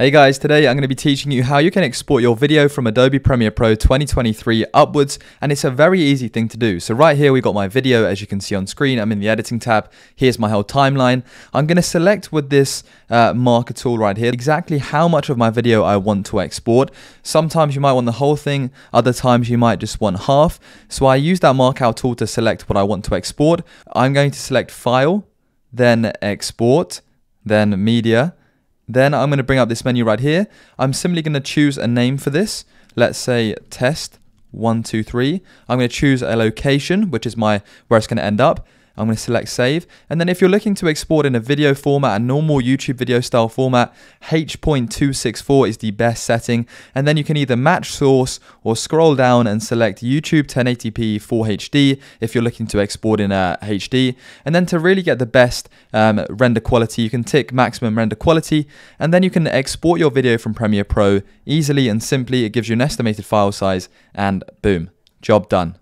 Hey guys, today I'm going to be teaching you how you can export your video from Adobe Premiere Pro 2023 upwards, and it's a very easy thing to do. So right here we got my video, as you can see on screen. I'm in the editing tab. Here's my whole timeline. I'm going to select with this marker tool right here exactly how much of my video I want to export. Sometimes you might want the whole thing, other times you might just want half. So I use that mark out tool to select what I want to export. I'm going to select File, then Export, then Media. Then I'm going to bring up this menu right here. I'm simply going to choose a name for this. Let's say test 1, 2, 3. I'm going to choose a location, which is where it's going to end up. I'm going to select save. And then if you're looking to export in a video format, a normal YouTube video style format, H.264 is the best setting. And then you can either match source or scroll down and select YouTube 1080p 4HD if you're looking to export in a HD. And then to really get the best render quality, you can tick maximum render quality. And then you can export your video from Premiere Pro easily and simply. It gives you an estimated file size and boom, job done.